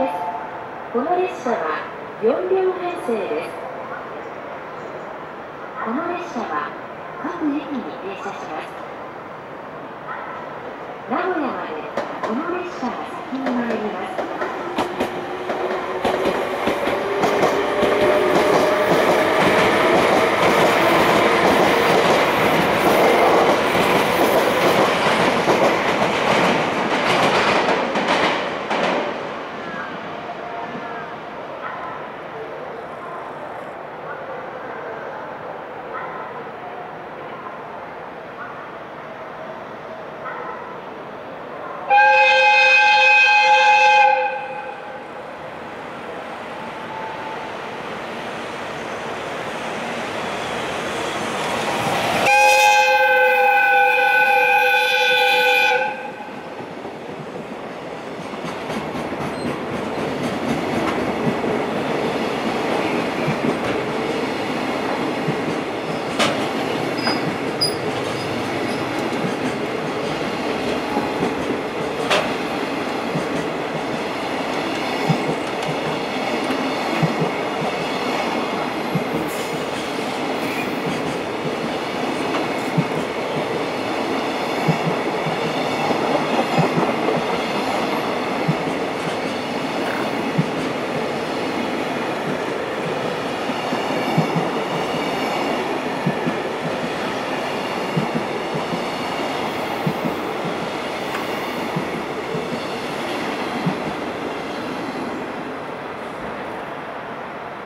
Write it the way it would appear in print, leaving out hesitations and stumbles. です。この列車は4両編成です。この列車は各駅に停車します。名古屋までこの列車が